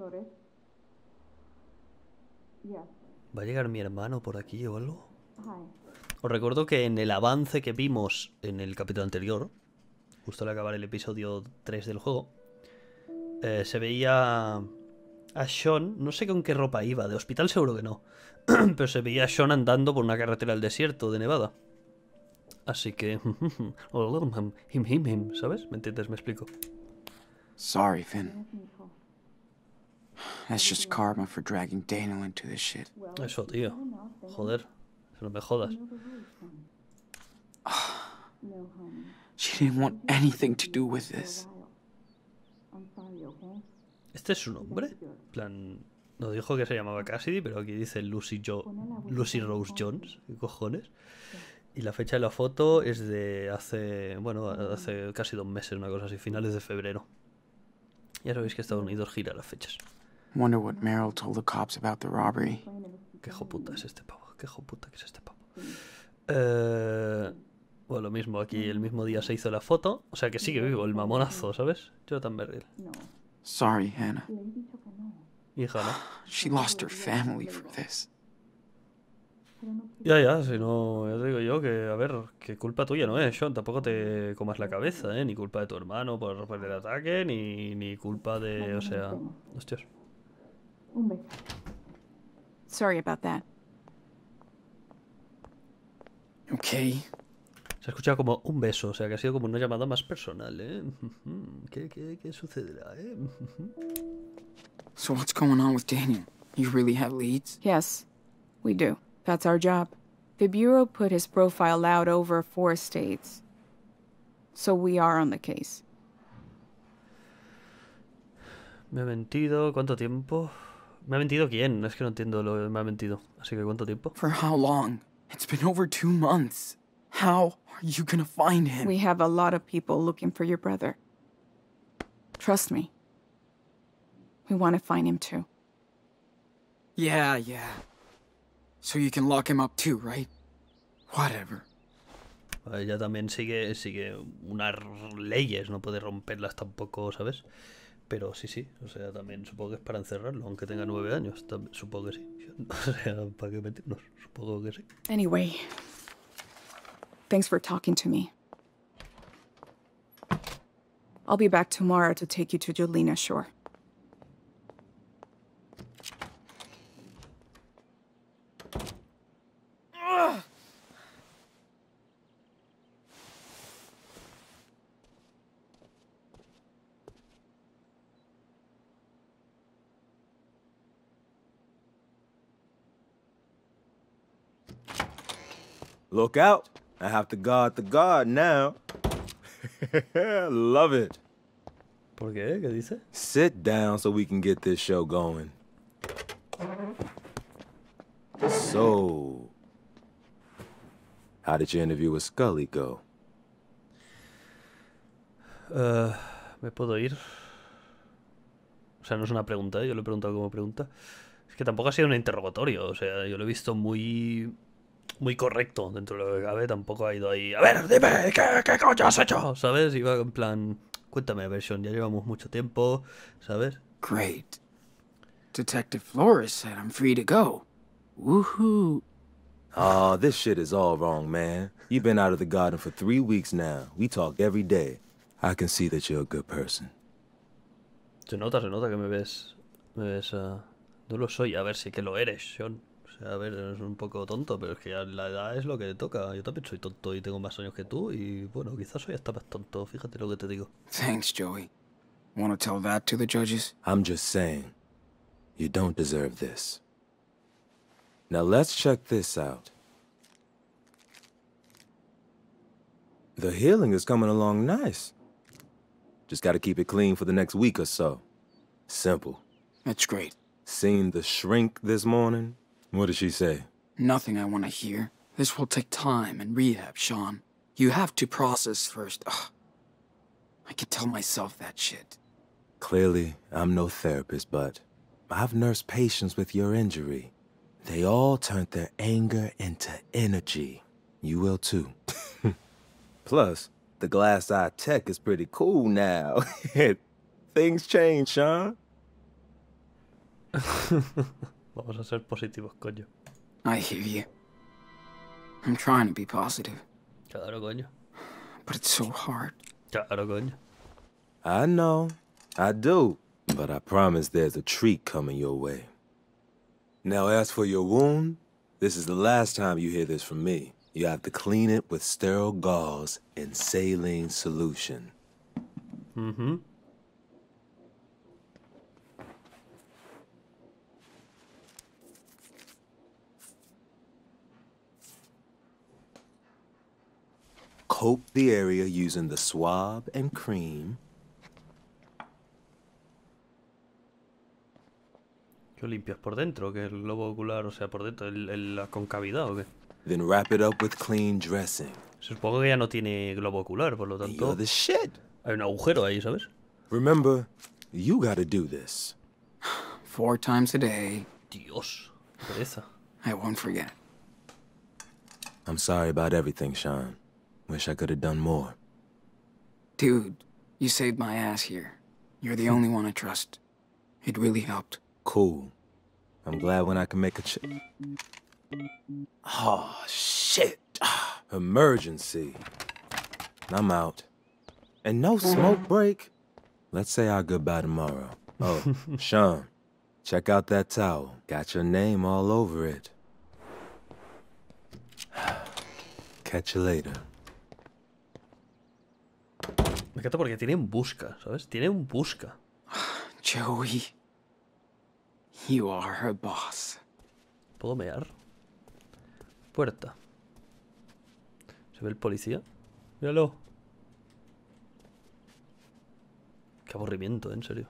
Flores. Yeah. ¿Va a llegar mi hermano por aquí o algo? Os recuerdo que en el avance que vimos en el capítulo anterior, justo al acabar el episodio 3 del juego, se veía a Sean, no sé con qué ropa iba, de hospital seguro que no, pero se veía a Sean andando por una carretera al desierto de Nevada. Así que... ¿sabes? ¿Me entiendes? Me explico. Sorry, Finn. That's just karma for dragging Daniel into this shit. Eso, tío. Joder. No me jodas. She didn't want anything to do with this. ¿Este es su nombre? Plan... No dijo que se llamaba Cassidy, pero aquí dice Lucy Rose Jones. ¿Qué cojones? Y la fecha de la foto es de hace... Bueno, hace casi 2 meses, una cosa así. Finales de febrero. Ya sabéis que Estados Unidos gira las fechas. Qué joputa es este pavo. Qué joputa que es este pavo. Bueno, lo mismo. Aquí el mismo día se hizo la foto. O sea que sigue vivo el mamonazo, ¿sabes? Yo tan vergüenza. Sorry, Hannah. Y Hannah. She lost her family for this. Ya, si no, ya te digo yo que, a ver, que culpa tuya no es, Sean, tampoco te comas la cabeza, ni culpa de tu hermano por romper el ataque, ni culpa de, o sea, hostias. Sorry about that. Okay. Se ha escuchado como un beso, o sea que ha sido como una llamada más personal, ¿Qué sucederá, So what's going on with Daniel? You really have leads? Yes, we do. That's our job. The Bureau put his profile out over 4 states. So we are on the case. Me ha mentido. ¿Cuánto tiempo? ¿Me ha mentido quién? Es que no entiendo lo que me ha mentido. Así que ¿cuánto tiempo? For how long? It's been over 2 months. How are you gonna find him? We have a lot of people looking for your brother. Trust me. We want to find him too. Yeah. So you can lock him up too, right? Whatever. Ella también sigue unas leyes, no puede romperlas tampoco, ¿sabes? Pero sí, o sea, también supongo que es para encerrarlo, aunque tenga 9 años, también, supongo que sí. O sea, ¿para qué mentirnos? Supongo que sí. Anyway, thanks for talking to me. I'll be back tomorrow to take you to Jolena Shore. Look out. I have to guard the guard now. Love it. ¿Por qué? ¿Qué dice? Sit down so we can get this show going. So, how did your interview with Scully go? ¿Me puedo ir? O sea, no es una pregunta, yo lo he preguntado como pregunta. Es que tampoco ha sido un interrogatorio, o sea, yo lo he visto muy correcto dentro de lo que cabe, tampoco ha ido ahí, a ver, dime, ¿qué coño has hecho? ¿Sabes? Iba en plan, cuéntame, versión, ya llevamos mucho tiempo, ¿sabes? Great. Detective Flores said I'm free to go. Woohoo. Oh, this shit is all wrong, man. You've been out of the garden for 3 weeks now. We talk every day. I can see that you're a good person. Se nota que me ves, no lo soy, a ver si que lo eres, Sean. A ver, es un poco tonto, pero es que la edad es lo que le toca. Yo también soy tonto y tengo más años que tú y, bueno, quizás soy hasta más tonto. Fíjate lo que te digo. Thanks, Joey. Want to tell that to the judges? I'm just saying, you don't deserve this. Now let's check this out. The healing is coming along nice. Just got to keep it clean for the next week or so. Simple. That's great. Seen the shrink this morning? What did she say? Nothing I want to hear. This will take time and rehab, Sean. You have to process first. Ugh. I could tell myself that shit. Clearly, I'm no therapist, but I've nursed patients with your injury. They all turned their anger into energy. You will too. Plus, the glass-eye tech is pretty cool now. Things change, Sean. Vamos a ser positivos, coño. I hear you. I'm trying to be positive. Claro, coño. But it's so hard. Claro, coño. I know. I do. But I promise there's a treat coming your way. Now as for your wound, this is the last time you hear this from me. You have to clean it with sterile gauze and saline solution. Mm-hmm. Coat the area using the swab and cream. ¿Qué limpias por dentro? ¿Que el globo ocular, o sea, por dentro, la concavidad o qué? Then wrap it up with clean dressing. Supongo que ya no tiene globo ocular, por lo tanto. The shit. Hay un agujero ahí, ¿sabes? Remember, you gotta do this. 4 times a day. Dios, pereza. I won't forget. I'm sorry about everything, Sean. Wish I could have done more. Dude, you saved my ass here. You're the only one I trust. It really helped. Cool. I'm glad when I can make a oh, shit. Emergency. I'm out. And no smoke break. Let's say our goodbye tomorrow. Oh, Sean, check out that towel. Got your name all over it. Catch you later. Me encanta porque tiene un busca, ¿sabes? Tiene un busca. Joey. You are her boss. ¿Puedo mear? Puerta. ¿Se ve el policía? Míralo. Qué aburrimiento, ¿eh? En serio.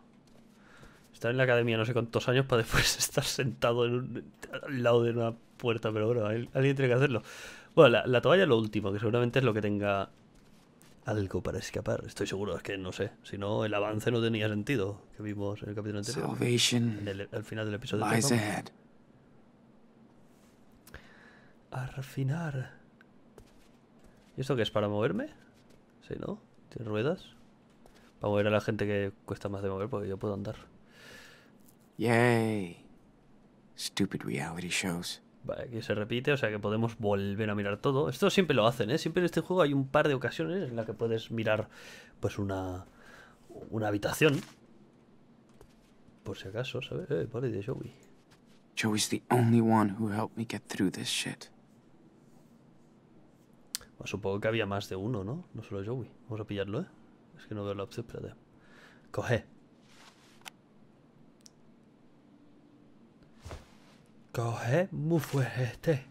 Estar en la academia no sé cuántos años para después estar sentado en al lado de una puerta, pero bueno, alguien tiene que hacerlo. Bueno, la toalla es lo último, que seguramente es lo que tenga algo para escapar. Estoy seguro, es que no sé. Si no, el avance no tenía sentido que vimos en el capítulo anterior. Salvation. Al final del episodio. A refinar. ¿Y esto qué es? ¿Para moverme? Sí, ¿no? ¿Tiene ruedas? Para mover a la gente que cuesta más de mover, porque yo puedo andar. Yay. Stupid reality shows. Vale, aquí se repite, o sea que podemos volver a mirar todo. Esto siempre lo hacen, ¿eh? Siempre en este juego hay un par de ocasiones en las que puedes mirar, pues, una habitación. Por si acaso, ¿sabes? Vale, de Joey. Joey's the only one who helped me get through this shit. Bueno, supongo que había más de uno, ¿no? No solo Joey. Vamos a pillarlo, ¿eh? Es que no veo la opción, espérate. Coge. Coge muy fuerte.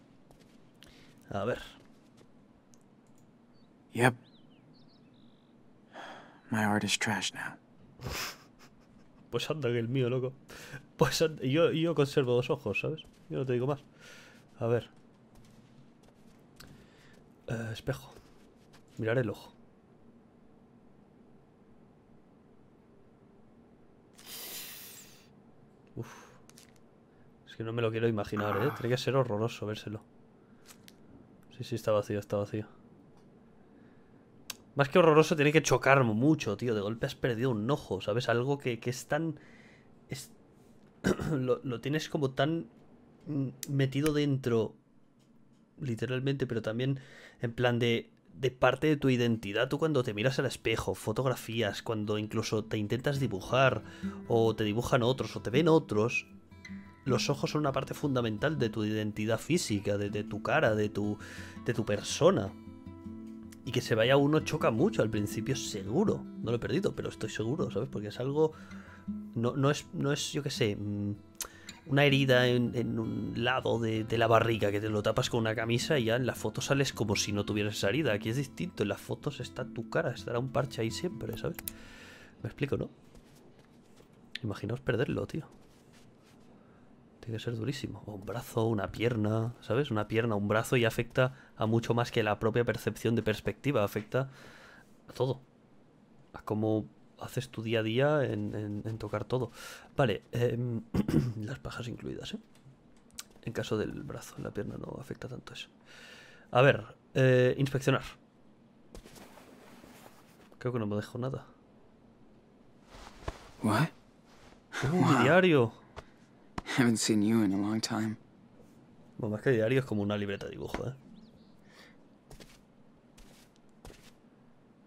A ver. Yep. My art is trash now. Pues anda que el mío, loco. Pues anda, yo conservo 2 ojos, ¿sabes? Yo no te digo más. A ver. Espejo. Mirar el ojo. Uf. Que no me lo quiero imaginar, ¿eh? Tiene que ser horroroso vérselo. Sí, sí, está vacío, está vacío. Más que horroroso, tiene que chocar mucho, tío. De golpe has perdido un ojo, ¿sabes? Algo que es tan... Es... lo tienes como tan metido dentro, literalmente, pero también en plan de parte de tu identidad. Tú cuando te miras al espejo, fotografías, cuando incluso te intentas dibujar, o te dibujan otros, o te ven otros... Los ojos son una parte fundamental de tu identidad física, de tu cara, de tu persona. Y que se vaya uno choca mucho al principio, seguro. No lo he perdido, pero estoy seguro, ¿sabes? Porque es algo... No es yo qué sé, una herida en un lado de la barriga que te lo tapas con una camisa y ya en la foto sales como si no tuvieras esa herida. Aquí es distinto, en las fotos está tu cara, estará un parche ahí siempre, ¿sabes? Me explico, ¿no? Imaginaos perderlo, tío. Tiene que ser durísimo. O un brazo, una pierna, ¿sabes? Una pierna, un brazo, y afecta a mucho más que la propia percepción de perspectiva. Afecta a todo. A cómo haces tu día a día en tocar todo. Vale, las pajas incluidas, ¿eh? En caso del brazo, en la pierna no afecta tanto eso. A ver, inspeccionar. Creo que no me dejo nada. ¿Qué? Un diario. Haven't seen you in a long time. Bueno, más que diario es como una libreta de dibujo, ¿eh?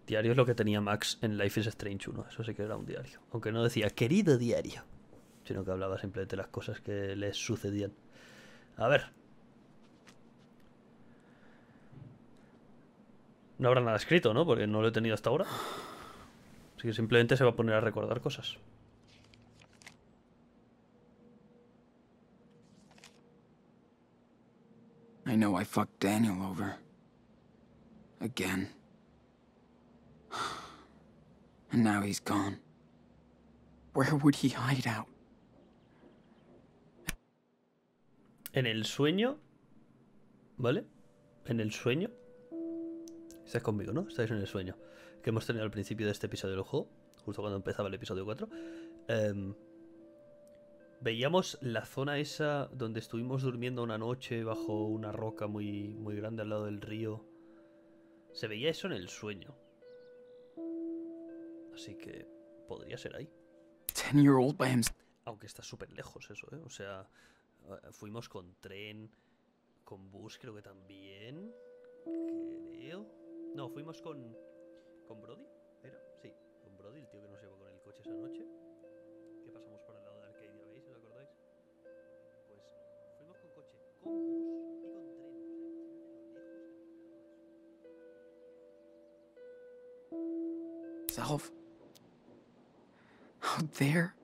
Diario es lo que tenía Max en Life is Strange 1. Eso sí que era un diario. Aunque no decía querido diario, sino que hablaba simplemente de las cosas que les sucedían. A ver. No habrá nada escrito, ¿no? Porque no lo he tenido hasta ahora. Así que simplemente se va a poner a recordar cosas. I know I fucked Daniel over. Again. And now he's gone. Where would he hide out? En el sueño, ¿vale? En el sueño. Estáis conmigo, ¿no? Estáis en el sueño que hemos tenido al principio de este episodio del juego, justo cuando empezaba el episodio 4. Veíamos la zona esa donde estuvimos durmiendo una noche bajo una roca muy grande al lado del río. Se veía eso en el sueño. Así que podría ser ahí. Aunque está súper lejos eso, ¿eh? O sea, fuimos con tren, con bus creo que también. Creo. No, fuimos con Brody, ¿era? Sí, con Brody, el tío que nos llevó con el coche esa noche. Que pasamos por el lado de Arcadia, ¿veis? ¿Os acordáis? Pues fuimos con coche, con bus y con tren. Self. Out there?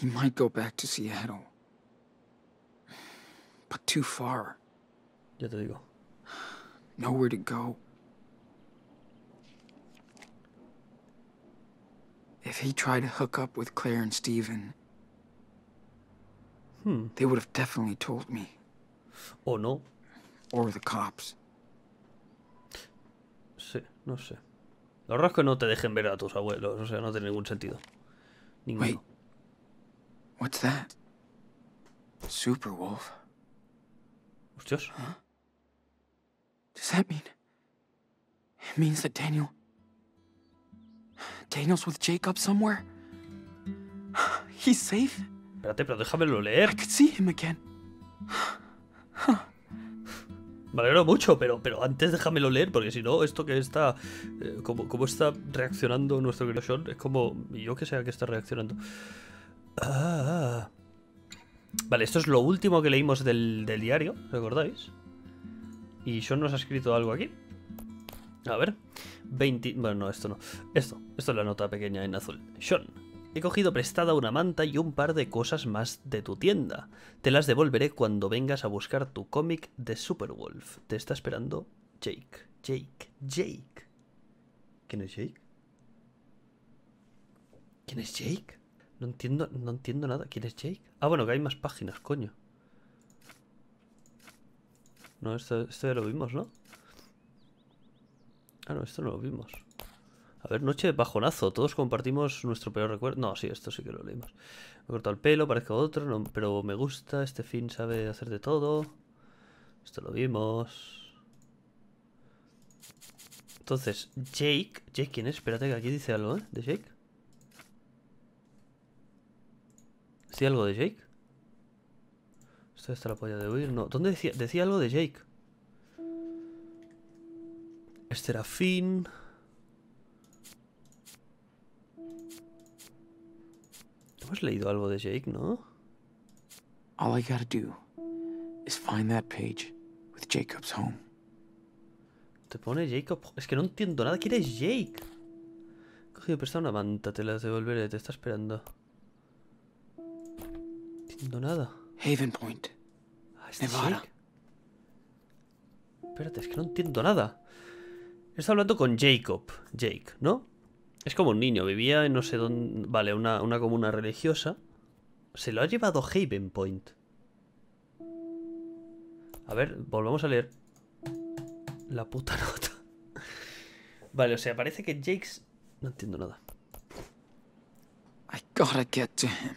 He might go back to Seattle. But too far. Ya te digo. Nowhere to go. If he tried to hook up with Claire and Steven, they would have definitely told me. O no. Or the cops. Sí, no sé. Lo raro es que no te dejen ver a tus abuelos, o sea, no tiene ningún sentido. Ninguno. Wait. What's that? Superwolf. Hostias. Huh? Does that mean? It means that Daniel's with Jacob somewhere. He's safe. Espérate, pero déjamelo leer. I could see him again. Me alegro mucho, pero antes déjamelo leer, porque si no, esto que está... como está reaccionando nuestro querido Sean, es como... Yo que sé a qué está reaccionando. Vale, esto es lo último que leímos del diario, ¿recordáis? Y Sean nos ha escrito algo aquí. A ver. 20... Bueno, no, esto no. Esto es la nota pequeña en azul. Sean, he cogido prestada una manta y un par de cosas más de tu tienda. Te las devolveré cuando vengas a buscar tu cómic de Superwolf. Te está esperando Jake. Jake. ¿Quién es Jake? ¿Quién es Jake? No entiendo nada. ¿Quién es Jake? Ah, bueno, que hay más páginas, coño. No, esto ya lo vimos, ¿no? Ah, no, esto no lo vimos. A ver, noche de bajonazo. Todos compartimos nuestro peor recuerdo. No, sí, esto sí que lo leímos. Me he cortado el pelo, parezco otro, no, pero me gusta. Este fin sabe hacer de todo. Esto lo vimos. Entonces, Jake. ¿Jake quién es? Espérate que aquí dice algo, ¿eh? ¿De Jake? ¿Decía algo de Jake? Esto está la polla de huir. No, ¿dónde decía algo de Jake? Este era Finn. Hemos leído algo de Jake, ¿no? All I gotta do is find that page with Jacob's home. Te pone Jacob. Es que no entiendo nada. ¿Quién es Jake? He cogido prestar una manta. Te la devolveré. Te está esperando. No nada. Haven Point. Ah, Nevada. Jake. Espérate, es que no entiendo nada. Está hablando con Jacob. Jake, ¿no? Es como un niño. Vivía en no sé dónde. Vale, una comuna religiosa. Se lo ha llevado Haven Point. A ver, volvamos a leer. La puta nota. Vale, o sea, parece que Jake's... No entiendo nada. I gotta get to him.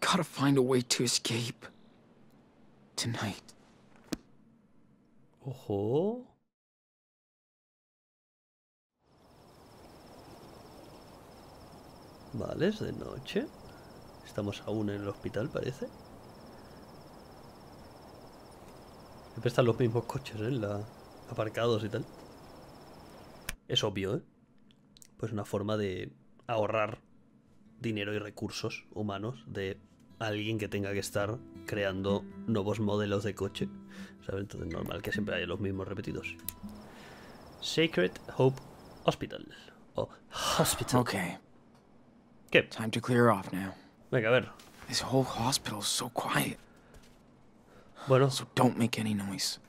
Gotta find a way to escape tonight. Ojo. Vale, es de noche. Estamos aún en el hospital, parece. Siempre están los mismos coches, ¿eh? Aparcados y tal. Es obvio, ¿eh? Pues una forma de ahorrar dinero y recursos humanos de alguien que tenga que estar creando nuevos modelos de coche, ¿sabes? Entonces normal que siempre haya los mismos repetidos. Sacred Hope Hospital. O Hospital. Okay. ¿Qué? Time to clear off now. Venga, a ver. This whole hospital is so quiet. Bueno. So don't make any noise.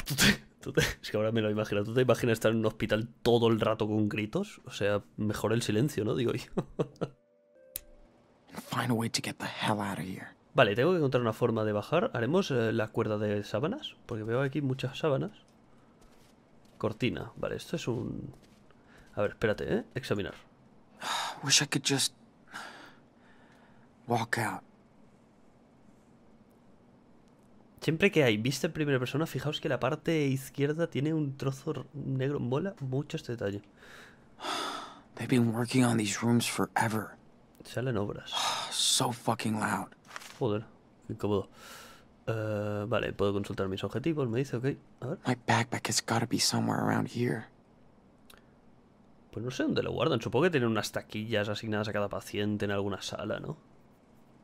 Es que ahora me lo imagino. ¿Tú te imaginas estar en un hospital todo el rato con gritos? O sea, mejor el silencio, ¿no? Digo yo. Vale, tengo que encontrar una forma de bajar. Haremos la cuerda de sábanas, porque veo aquí muchas sábanas. Cortina. Vale, esto es un... A ver, espérate, ¿eh? Examinar. Wish I could just walk out. Siempre que hay vista en primera persona, fijaos que la parte izquierda tiene un trozo negro. Mola mucho este detalle. They've been working on these rooms forever. Salen obras. So fucking loud. Joder, qué incómodo. Vale, puedo consultar mis objetivos, me dice, ok. A ver. My backpack has got to be somewhere around here. Pues no sé dónde lo guardan. Supongo que tienen unas taquillas asignadas a cada paciente en alguna sala, ¿no?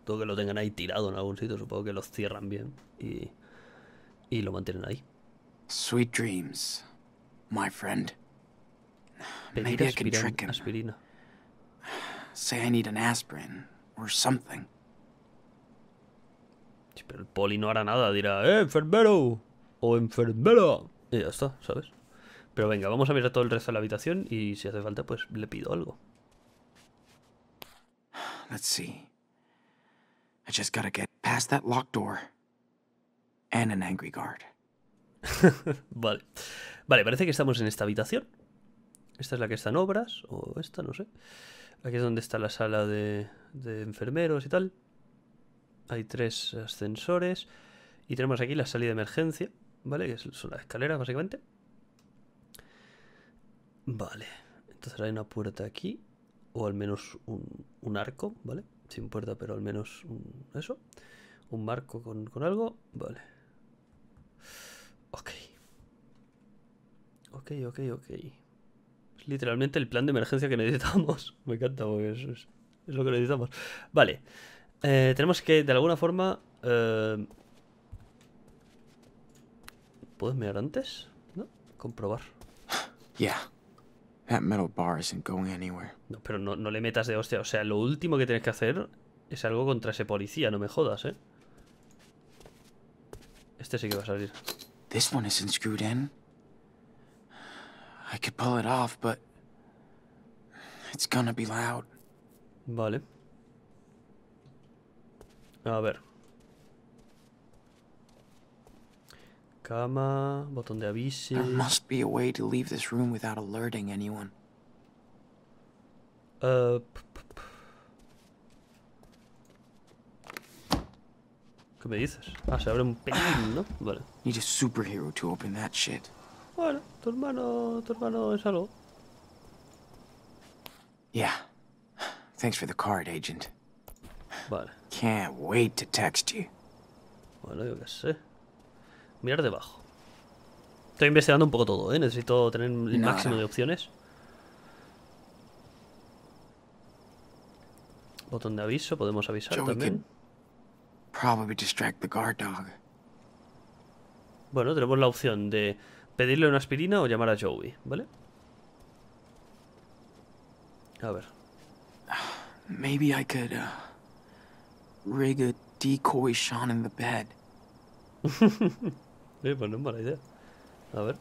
Todo que lo tengan ahí tirado en algún sitio. Supongo que los cierran bien y lo mantienen ahí. Sweet dreams, my friend. Pedir aspirina. Say I need an aspirin or something. Sí, pero el poli no hará nada. Dirá, enfermero o enfermera. Y ya está, ¿sabes? Pero venga, vamos a mirar todo el resto de la habitación y si hace falta, pues le pido algo. Let's see. I just gotta get past that locked door and an angry guard. Vale. Vale, parece que estamos en esta habitación. Esta es la que está en obras, o esta, no sé. Aquí es donde está la sala de enfermeros y tal. Hay 3 ascensores. Y tenemos aquí la salida de emergencia, ¿vale? Que son las escaleras, básicamente. Vale, entonces hay una puerta aquí, o al menos un arco, ¿vale? Sin puerta, pero al menos eso. Un marco con algo, vale. Ok. Ok. Es literalmente el plan de emergencia que necesitamos. Me encanta porque eso es lo que necesitamos. Vale, tenemos que de alguna forma... ¿puedes mirar antes? ¿No? Comprobar. Yeah. That metal bar isn't going anywhere. No, pero no le metas de hostia. O sea, lo último que tienes que hacer es algo contra ese policía, no me jodas, ¿eh? Este sí que va a salir. This one isn't screwed in. I could pull it off, but it's gonna be loud. Vale. A ver. Cama, botón de aviso. There must be a way to leave this room without alerting anyone. ¿Qué me dices? Ah, se abre un pelín, ¿no? Vale. Need a superhero to open that shit. Bueno, tu hermano es algo. Yeah. Thanks for the card, agent. Vale. Can't wait to text you. Bueno, yo qué sé. Mirar debajo. Estoy investigando un poco todo, ¿eh? Necesito tener el máximo de opciones. Botón de aviso, podemos avisar también. Bueno, tenemos la opción de pedirle una aspirina o llamar a Joey, ¿vale? A ver. Maybe I could rig a decoy Sean in the bed. Pues no es mala idea. A ver.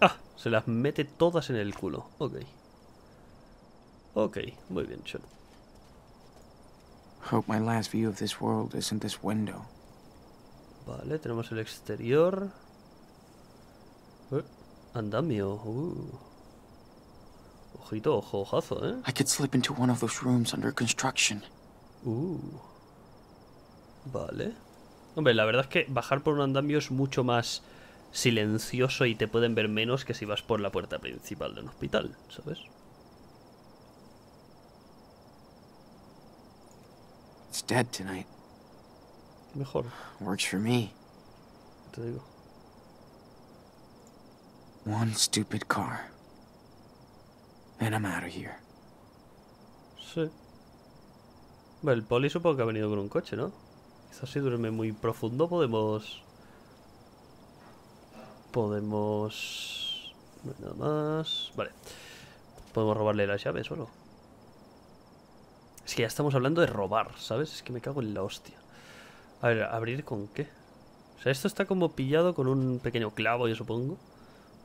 Ah, se las mete todas en el culo. Ok. Ok, muy bien, Sean. Hope my last view of this world isn't this window. Vale, tenemos el exterior. Andamio. Ojito, ojazo, ¿eh? I could slip into one of those rooms under construction. Vale. Hombre, la verdad es que bajar por un andamio es mucho más silencioso y te pueden ver menos que si vas por la puerta principal de un hospital, ¿sabes? It's dead tonight. Mejor. Works for me. Te digo. One stupid car. And I'm out of here. Sí. Bueno, el poli supongo que ha venido con un coche, ¿no? Quizás si duerme muy profundo podemos... No hay nada más... Vale. Podemos robarle las llaves o no. Es que ya estamos hablando de robar, ¿sabes? Es que me cago en la hostia. A ver, ¿abrir con qué? O sea, esto está como pillado con un pequeño clavo, yo supongo.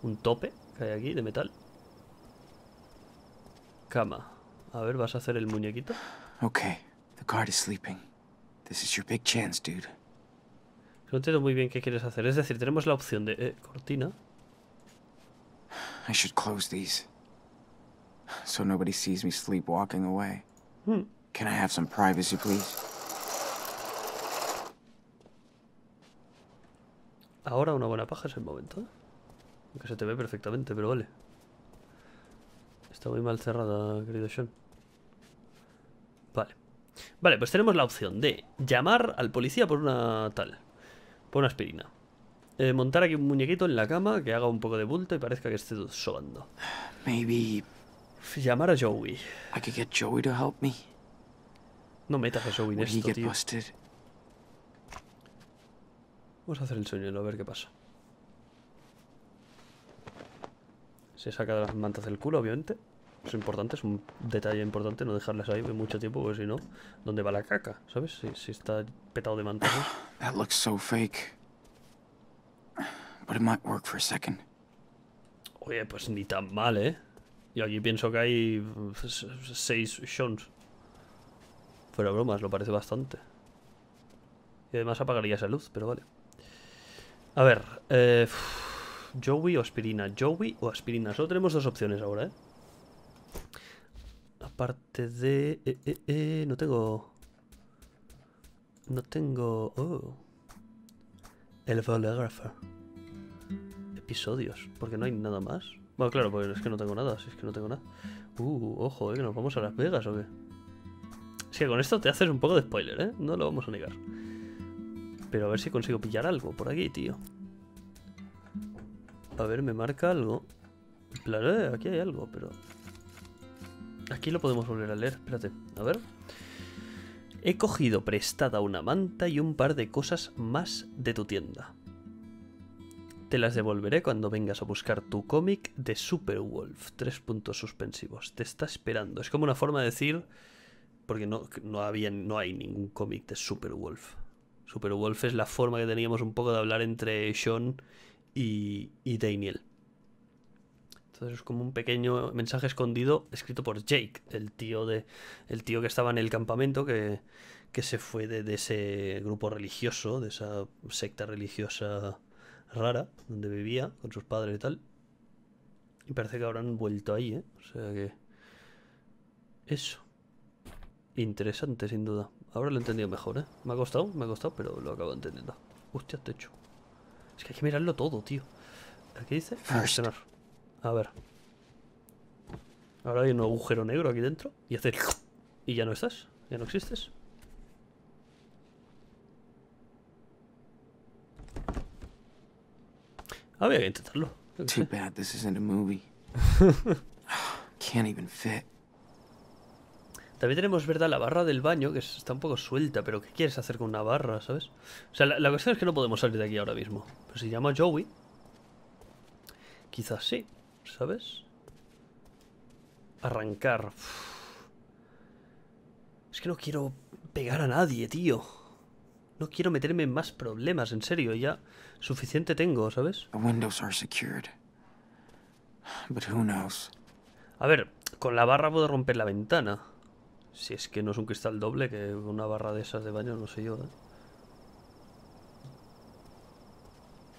Un tope que hay aquí de metal. Cama. A ver, ¿vas a hacer el muñequito? Ok. The guard is sleeping. This is your big chance, dude. No entiendo muy bien qué quieres hacer. Es decir, tenemos la opción de... cortina. I should close these. So nobody sees me sleepwalking away. Can I have some privacy, please? Ahora una buena paja es el momento. Aunque se te ve perfectamente, pero vale. Está muy mal cerrada, querido Sean. Vale. Vale, pues tenemos la opción de llamar al policía por una tal... Pon aspirina. Montar aquí un muñequito en la cama que haga un poco de bulto y parezca que esté sobando. Maybe... Llamar a Joey. I could get Joey to help me. No metas a Joey en esto, tío. Vamos a hacer el sueño, a ver qué pasa. Se saca de las mantas del culo, obviamente. Es importante, es un detalle importante no dejarlas ahí mucho tiempo, porque si no, ¿dónde va la caca? ¿Sabes? Si está petado de mantas. That looks so fake. But it might work for a second. Oye, pues ni tan mal, ¿eh? Yo aquí pienso que hay 6 Seans. Fuera bromas, lo parece bastante. Y además apagaría esa luz, pero vale. A ver, Joey o aspirina. Joey o aspirina. Solo tenemos dos opciones ahora, ¿eh? Aparte de... no tengo... Oh. El fotógrafo. Episodios. Porque no hay nada más. Bueno, claro, porque es que no tengo nada. Si es que no tengo nada. Ojo, que nos vamos a Las Vegas o qué. Es que con esto te haces un poco de spoiler, ¿eh? No lo vamos a negar. Pero a ver si consigo pillar algo por aquí, tío. A ver, me marca algo. Claro, aquí hay algo, pero... Aquí lo podemos volver a leer, espérate, a ver. He cogido prestada una manta y un par de cosas más de tu tienda. Te las devolveré cuando vengas a buscar tu cómic de Superwolf. 3 puntos suspensivos. Te está esperando. Es como una forma de decir... Porque no hay ningún cómic de Superwolf. Superwolf es la forma que teníamos un poco de hablar entre Sean y Daniel. Entonces es como un pequeño mensaje escondido escrito por Jake, el tío que estaba en el campamento, que se fue de ese grupo religioso, de esa secta religiosa rara, donde vivía con sus padres y tal. Y parece que habrán vuelto ahí, ¿eh? O sea que... Eso. Interesante, sin duda. Ahora lo he entendido mejor, ¿eh? Me ha costado, pero lo acabo entendiendo. Hostia, techo. Es que hay que mirarlo todo, tío. ¿Qué dice? A ver. Ahora hay un agujero negro aquí dentro. Y hacer... Y ya no estás. Ya no existes. Había que intentarlo. Too bad this isn't a movie. Can't even fit. También tenemos, ¿verdad? La barra del baño, que está un poco suelta. Pero ¿qué quieres hacer con una barra, sabes? O sea, la cuestión es que no podemos salir de aquí ahora mismo. Pero si llamo a Joey... Quizás sí. ¿Sabes? Arrancar. Es que no quiero pegar a nadie, tío. No quiero meterme en más problemas, en serio. Ya suficiente tengo, ¿sabes? A ver, con la barra puedo romper la ventana. Si es que no es un cristal doble, que una barra de esas de baño, no sé yo, ¿eh?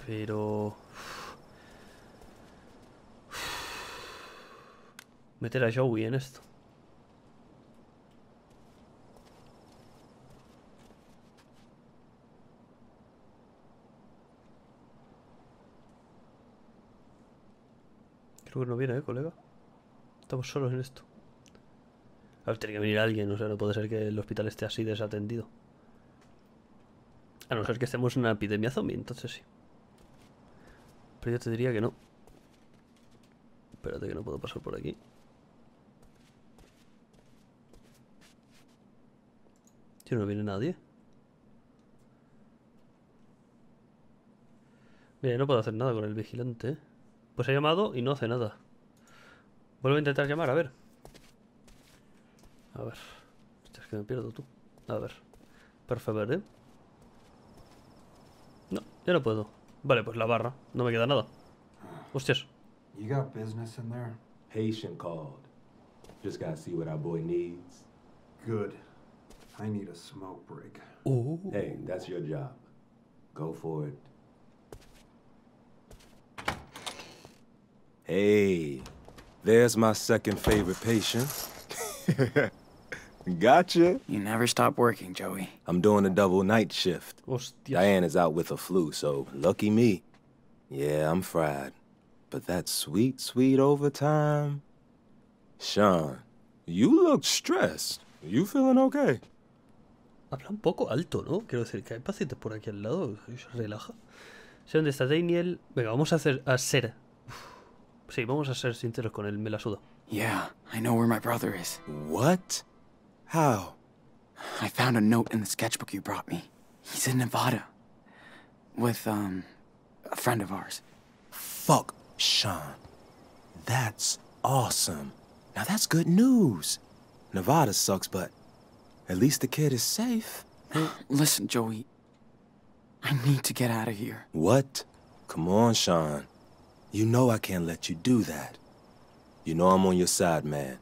Pero... Meter a Joey en esto. Creo que no viene, colega. Estamos solos en esto. A ver, tiene que venir alguien, o sea, no puede ser que el hospital esté así desatendido. A no ser que estemos en una epidemia zombie, entonces sí. Pero yo te diría que no. Espérate que no puedo pasar por aquí. Si no viene nadie. Mira, no puedo hacer nada con el vigilante, ¿eh? Pues ha llamado y no hace nada. Vuelvo a intentar llamar, a ver. A ver. Es que me pierdo, tú. A ver. Por favor, ¿eh? No, ya no puedo. Vale, pues la barra. No me queda nada. Hostias. You got business in there? Patient called. Just gotta see what our boy needs. Good. I need a smoke break. Ooh. Hey, that's your job. Go for it. Hey, there's my second favorite patient. Gotcha. You never stop working, Joey. I'm doing a double night shift. Hostia. Diane is out with a flu, so lucky me. Yeah, I'm fried. But that sweet, sweet overtime. Sean, you look stressed. You feeling okay? Habla un poco alto, ¿no? Quiero decir que hay pacientes por aquí al lado. Se relaja. Sé dónde está Daniel. Venga, vamos a hacer... Sí, vamos a ser sinceros con él. Me la suda. Yeah, I know where my brother is. What? How? I found a note in the sketchbook you brought me. He's in Nevada. With, a friend of ours. Fuck, Sean. That's awesome. Now that's good news. Nevada sucks, but at least the kid is safe. Listen, Joey. I need to get out of here. What? Come on, Sean. You know I can't let you do that. You know I'm on your side, man.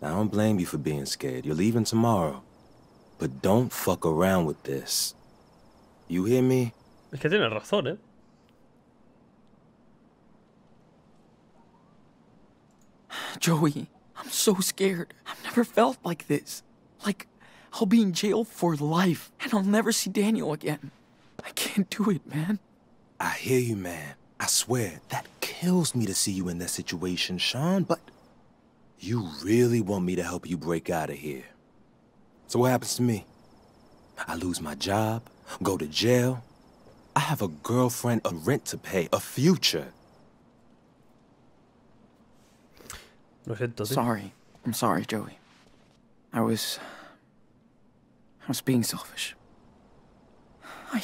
I don't blame you for being scared. You're leaving tomorrow. But don't fuck around with this. You hear me? Es que tienes razón, ¿eh? Joey, I'm so scared. I've never felt like this. Like, I'll be in jail for life. And I'll never see Daniel again. I can't do it, man. I hear you, man. I swear, that kills me to see you in that situation, Sean, but... You really want me to help you break out of here. So what happens to me? I lose my job, go to jail. I have a girlfriend, a rent to pay, a future. Sorry. I'm sorry, Joey. I was being selfish. I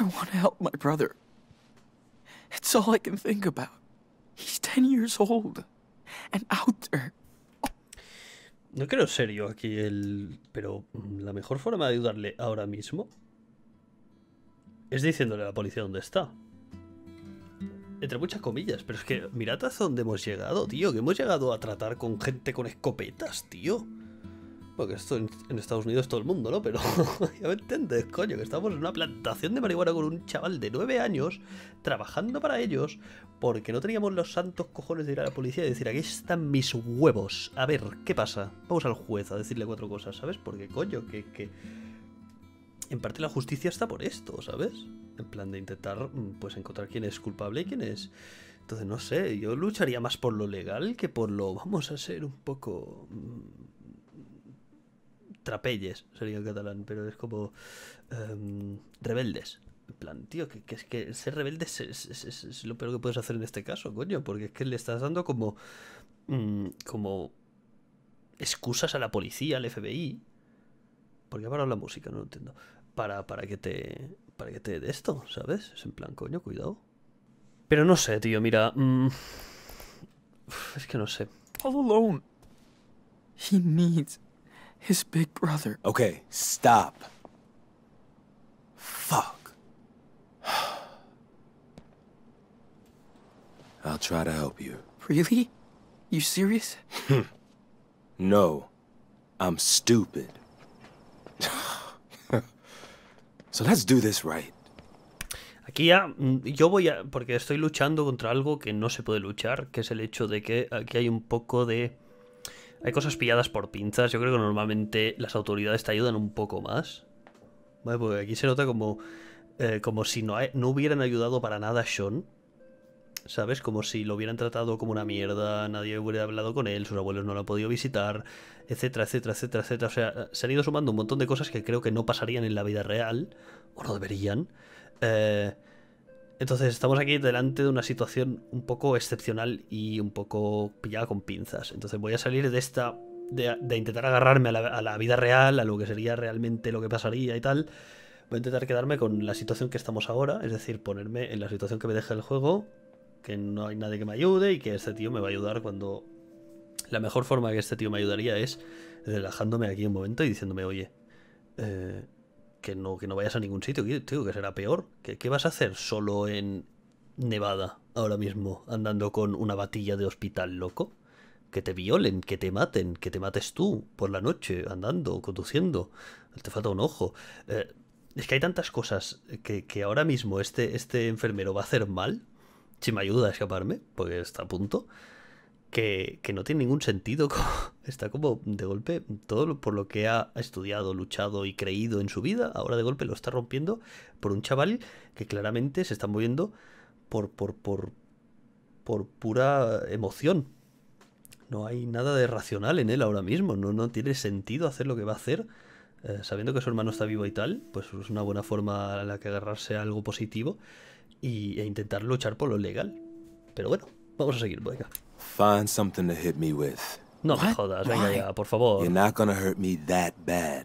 want to help my brother. It's all I can think about. He's 10 years old. And out there. No creo serio aquí el... Pero la mejor forma de ayudarle ahora mismo es diciéndole a la policía dónde está. Entre muchas comillas, pero es que mirad hasta dónde hemos llegado, tío. Que hemos llegado a tratar con gente con escopetas, tío. Porque esto en Estados Unidos todo el mundo, ¿no? Pero ya me entiendes, coño, que estamos en una plantación de marihuana con un chaval de 9 años trabajando para ellos porque no teníamos los santos cojones de ir a la policía y decir, aquí están mis huevos. A ver, ¿qué pasa? Vamos al juez a decirle 4 cosas, ¿sabes? Porque, coño, que... En parte la justicia está por esto, ¿sabes? En plan de intentar, pues, encontrar quién es culpable y quién es... Entonces, no sé, yo lucharía más por lo legal que por lo... Vamos a ser un poco... Trapelles sería el catalán, pero es como rebeldes. En plan, tío, que es que ser rebeldes es lo peor que puedes hacer en este caso, coño, porque es que le estás dando como como excusas a la policía, al FBI. ¿Por qué ha parado la música? No lo entiendo. Para que te dé esto, ¿sabes? Es en plan, coño, cuidado. Pero no sé, tío, mira, es que no sé. All alone. He needs his big brother. Okay, stop. Fuck. I'll try to help you. Really? You serious? No, I'm stupid. So let's do this right. Aquí ya, yo voy a... Porque estoy luchando contra algo que no se puede luchar, que es el hecho de que aquí hay un poco de... Hay cosas pilladas por pinzas. Yo creo que normalmente las autoridades te ayudan un poco más. Vale, porque aquí se nota como si no hubieran ayudado para nada a Sean. ¿sabes? Como si lo hubieran tratado como una mierda, nadie hubiera hablado con él, sus abuelos no lo han podido visitar, etcétera, etcétera, etcétera, etcétera. O sea, se han ido sumando un montón de cosas que creo que no pasarían en la vida real, o no deberían. Entonces estamos aquí delante de una situación un poco excepcional y un poco pillada con pinzas. Entonces voy a salir de esta... De intentar agarrarme a la vida real, a lo que sería realmente lo que pasaría y tal. Voy a intentar quedarme con la situación que estamos ahora, es decir, ponerme en la situación que me deja el juego, que no hay nadie que me ayude y que este tío me va a ayudar cuando... La mejor forma que este tío me ayudaría es relajándome aquí un momento y diciéndome, oye, que no vayas a ningún sitio, tío, que será peor. ¿Qué vas a hacer solo en Nevada ahora mismo, andando con una batilla de hospital, loco? Que te violen, que te maten, que te mates tú por la noche, andando, conduciendo, te falta un ojo. Es que hay tantas cosas que ahora mismo este enfermero va a hacer mal, si me ayuda a escaparme, porque está a punto, que no tiene ningún sentido. Está como de golpe todo por lo que ha estudiado, luchado y creído en su vida, ahora de golpe lo está rompiendo por un chaval que claramente se está moviendo por pura emoción. No hay nada de racional en él ahora mismo, no tiene sentido hacer lo que va a hacer, sabiendo que su hermano está vivo y tal, pues es una buena forma a la que agarrarse a algo positivo e intentar luchar por lo legal. Pero bueno, vamos a seguir, venga. Find something to hit me with. No me jodas, venga ya, por favor. You're not gonna hurt me that bad.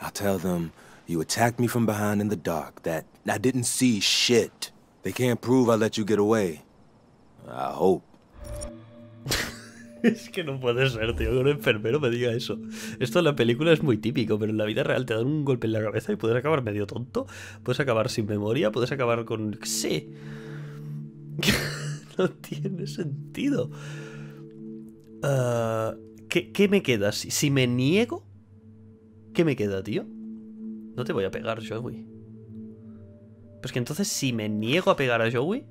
I'll tell them you attacked me from behind in the dark, that I didn't see shit. They can't prove I let you get away. I hope. Es que no puede ser, tío, que un enfermero me diga eso. Esto en la película es muy típico, pero en la vida real te dan un golpe en la cabeza y puedes acabar medio tonto, puedes acabar sin memoria, puedes acabar con... ¡Sí! No tiene sentido. ¿Qué me queda? Si me niego, ¿qué me queda, tío? No te voy a pegar, Joey. Pues que entonces si me niego a pegar a Joey...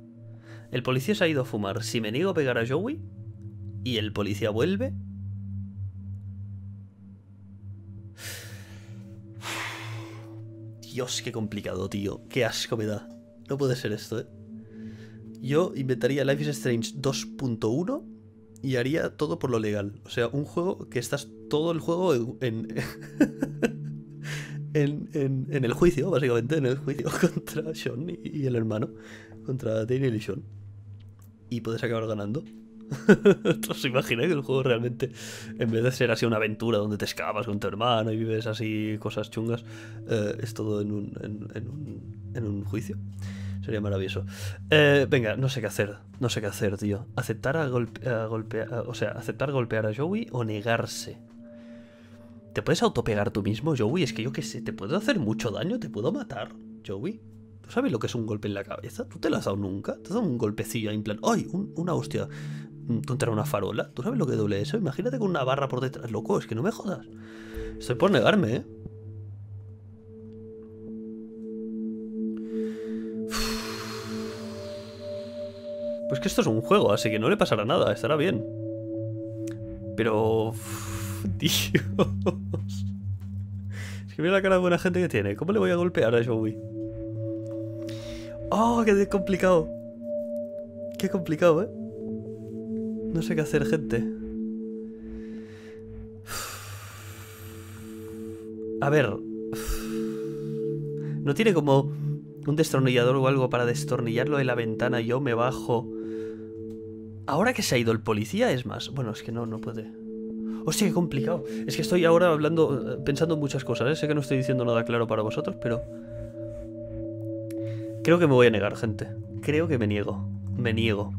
El policía se ha ido a fumar. Si me niego a pegar a Joey... ¿Y el policía vuelve? Dios, qué complicado, tío. Qué asco me da. No puede ser esto, ¿eh? Yo inventaría Life is Strange 2.1 y haría todo por lo legal. O sea, un juego que estás todo el juego en el juicio, básicamente. En el juicio contra Sean y el hermano. Contra Daniel y Sean. Y puedes acabar ganando. ¿Os imagináis que el juego realmente, en vez de ser así una aventura donde te escapas con tu hermano y vives así cosas chungas, es todo en un juicio? Sería maravilloso. Venga, no sé qué hacer. No sé qué hacer, tío. ¿Aceptar aceptar golpear a Joey o negarse? ¿Te puedes autopegar tú mismo, Joey? Es que yo qué sé, te puedo hacer mucho daño, te puedo matar, Joey. ¿Tú sabes lo que es un golpe en la cabeza? ¿Tú te lo has dado nunca? ¿Te has dado un golpecillo ahí en plan, ¡ay! Una hostia contra una farola. ¿Tú sabes lo que doble eso? Imagínate con una barra por detrás, loco, es que no me jodas. Estoy por negarme, ¿eh? Pues que esto es un juego, así que no le pasará nada, estará bien. Pero... Dios. Es que mira la cara de buena gente que tiene. ¿Cómo le voy a golpear a Joey? ¡Oh, qué complicado! Qué complicado, ¿eh? No sé qué hacer, gente. A ver... ¿No tiene como un destornillador o algo para destornillarlo de la ventana? Yo me bajo... Ahora que se ha ido el policía, es más... Bueno, es que no puede... ¡Hostia, qué complicado! Es que estoy ahora hablando, pensando en muchas cosas, ¿eh? Sé que no estoy diciendo nada claro para vosotros, pero... Creo que me voy a negar, gente. Creo que me niego. Me niego.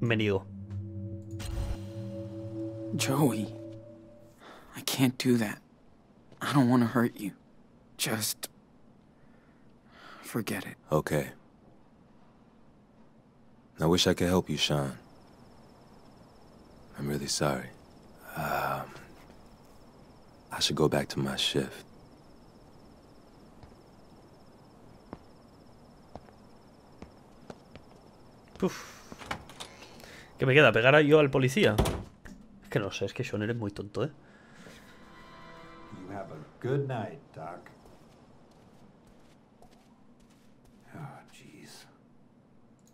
Me niego. Joey, I can't do that. I don't want to hurt you. Just forget it. Okay. I wish I could help you, Sean. I'm really sorry. I should go back to my shift. Uf. ¿Qué me queda? ¿Pegar yo al policía? Es que no sé, es que Sean eres muy tonto, ¿eh? You have a good night, Doc. Oh, jeez.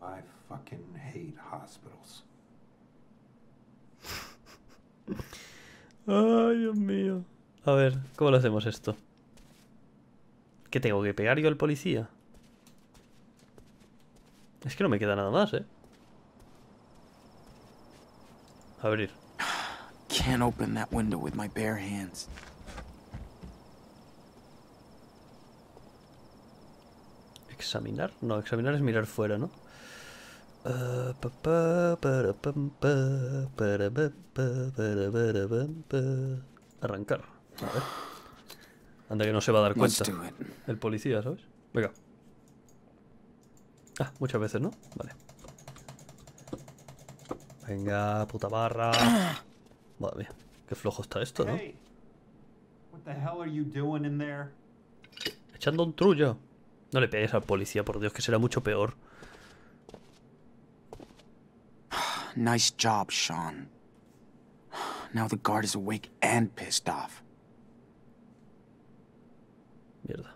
I fucking hate hospitals. Ay, Dios mío. A ver, ¿cómo lo hacemos esto? ¿Qué tengo que pegar yo al policía? Es que no me queda nada más, ¿eh? Abrir. Can't open that window with my bare hands. Examinar, no, examinar es mirar fuera, ¿no? Arrancar. A ver. Anda que no se va a dar cuenta el policía, ¿sabes? Venga. Ah, muchas veces, ¿no? Vale. Venga, puta barra. Madre mía, qué flojo está esto, ¿no? Echando un trullo. No le pegues al policía, por Dios, que será mucho peor. Nice job, Sean. Now the guard is awake and pissed off. Mierda.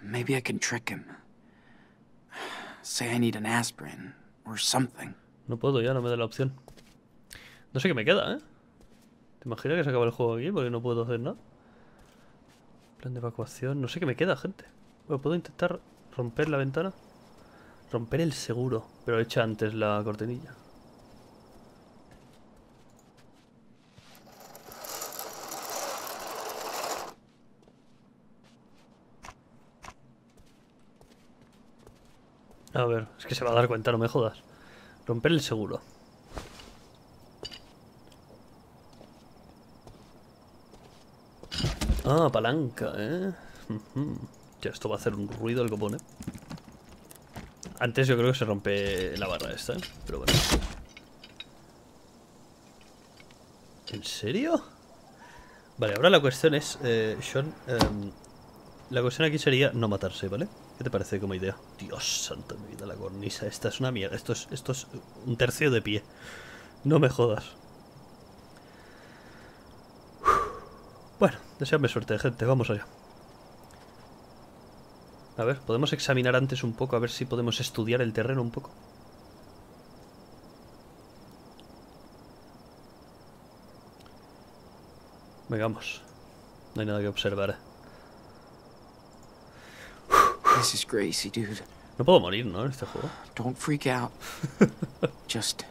Maybe I can trick him. Say I need an aspirin or something. No puedo, ya no me da la opción. No sé qué me queda, ¿eh? ¿Te imaginas que se acaba el juego aquí porque no puedo hacer nada? Plan de evacuación. No sé qué me queda, gente. Bueno, puedo intentar romper la ventana. Romper el seguro. Pero echa antes la cortinilla. A ver, es que se va a dar cuenta, no me jodas. Romper el seguro. Ah, palanca, ¿eh? Ya, esto va a hacer un ruido el copón, ¿eh? Antes yo creo que se rompe la barra esta, ¿eh? Pero bueno. ¿En serio? Vale, ahora la cuestión es, Sean, la cuestión aquí sería no matarse, ¿vale? ¿Qué te parece como idea? Dios santo, mi vida, la cornisa. Esta es una mierda. Esto es un tercio de pie. No me jodas. Bueno, deseadme suerte, gente. Vamos allá. A ver, podemos examinar antes un poco, a ver si podemos estudiar el terreno un poco. Venga, vamos. No hay nada que observar, ¿eh? This is crazy, dude. No puedo morir, ¿no? En este juego. Don't freak out. Just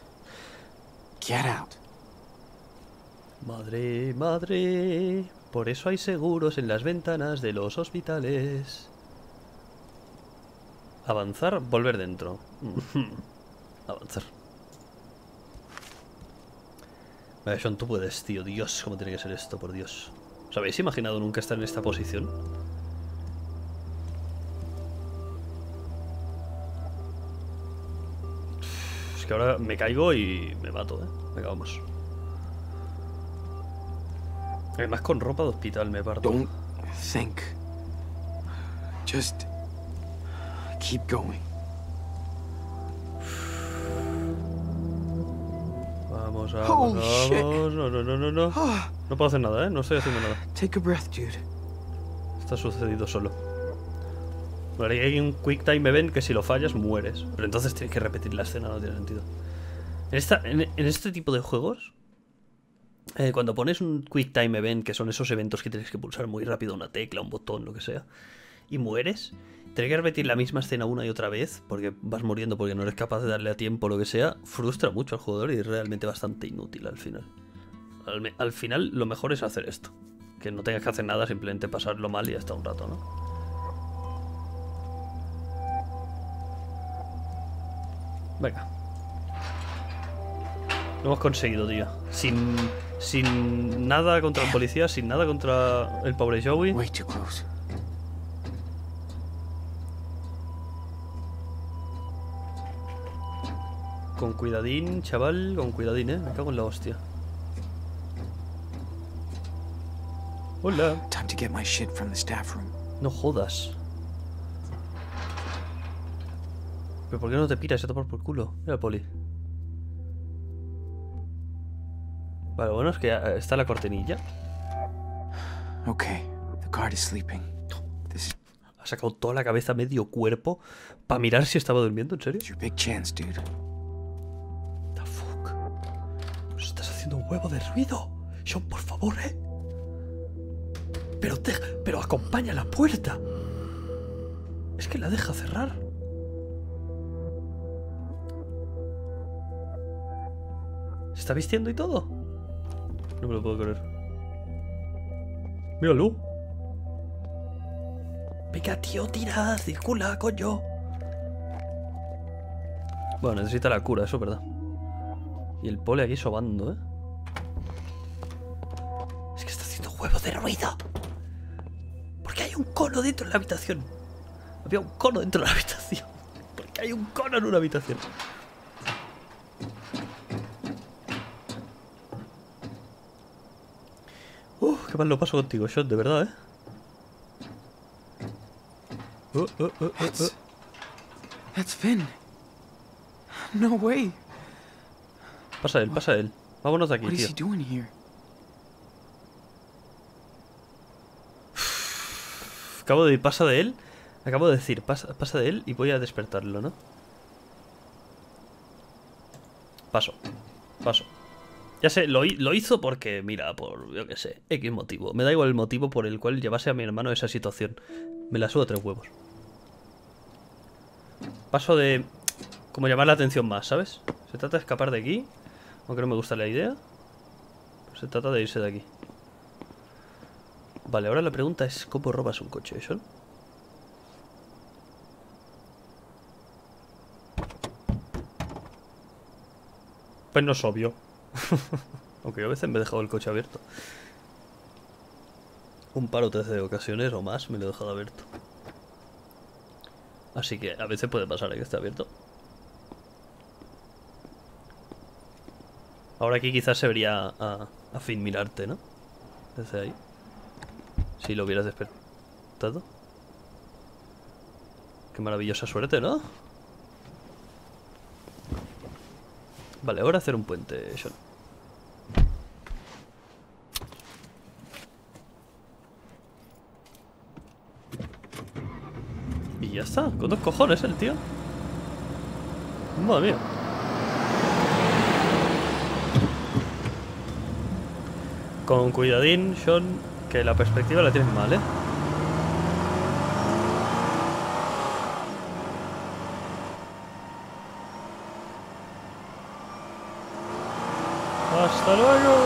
get out. Madre, madre. Por eso hay seguros en las ventanas de los hospitales. Avanzar, volver dentro. Avanzar. Vale, Sean, tú puedes, tío. Dios, cómo tiene que ser esto, por Dios. ¿Os habéis imaginado nunca estar en esta posición? Es que ahora me caigo y me mato, ¿eh? Venga, vamos. Además con ropa de hospital me parto. Don't think. Just keep going. Vamos, vamos, vamos. No, no, no, no, no. No puedo hacer nada, ¿eh? No estoy haciendo nada. Take a breath, dude. Está sucedido solo. Bueno, hay un quick time event que si lo fallas mueres. Pero entonces tienes que repetir la escena, no tiene sentido. En este tipo de juegos. Cuando pones un Quick Time Event, que son esos eventos que tienes que pulsar muy rápido una tecla, un botón, lo que sea, y mueres, tienes que repetir la misma escena una y otra vez, porque vas muriendo porque no eres capaz de darle a tiempo, lo que sea, frustra mucho al jugador y es realmente bastante inútil al final. Al final lo mejor es hacer esto, que no tengas que hacer nada, simplemente pasarlo mal y hasta un rato, ¿no? Venga. Lo hemos conseguido, tío. Sin nada contra el policía, sin nada contra el pobre Joey. Con cuidadín, chaval, con cuidadín, me cago en la hostia. Hola. No jodas. Pero ¿por qué no te piras? Ya te vas por culo. Mira, poli. Vale, bueno, es que ya está la cortinilla. Okay, the guard is sleeping. Ha sacado toda la cabeza, medio cuerpo, para mirar si estaba durmiendo, ¿en serio? It's your big chance, dude. What the fuck? Nos estás haciendo un huevo de ruido. Sean, por favor, ¿eh? Pero acompaña la puerta. Es que la deja cerrar. ¿Se está vistiendo y todo? No me lo puedo creer. Míralo. Venga, tío, tira, circula, coño. Bueno, necesita la cura, eso es verdad. Y el pole aquí sobando, ¿eh? Es que está haciendo huevos de ruido. Porque hay un cono dentro de la habitación. Había un cono dentro de la habitación. Porque hay un cono en una habitación. Qué mal lo paso contigo, Sean, de verdad, ¿eh? That's Finn. No way. Pasa él, pasa él. Vámonos de aquí, tío. Acabo de pasa de él. Acabo de decir, pasa de él y voy a despertarlo, ¿no? Paso. Paso. Ya sé, lo hizo porque, mira, por, yo qué sé, X motivo. Me da igual el motivo por el cual llevase a mi hermano a esa situación. Me la subo tres huevos. Paso de... como llamar la atención más, ¿sabes? Se trata de escapar de aquí, aunque no me gusta la idea. Pero se trata de irse de aquí. Vale, ahora la pregunta es, ¿cómo robas un coche, Sean? Pues no es obvio. Aunque yo a veces me he dejado el coche abierto. Un par o tres de ocasiones o más me lo he dejado abierto. Así que a veces puede pasar que esté abierto. Ahora aquí quizás se vería a Finn mirarte, ¿no? Desde ahí. Si lo hubieras despertado. Qué maravillosa suerte, ¿no? Vale, ahora hacer un puente, Sean. Y ya está, con dos cojones el tío. Madre mía. Con cuidadín, Sean, que la perspectiva la tienes mal, ¿eh? ¡Hasta luego!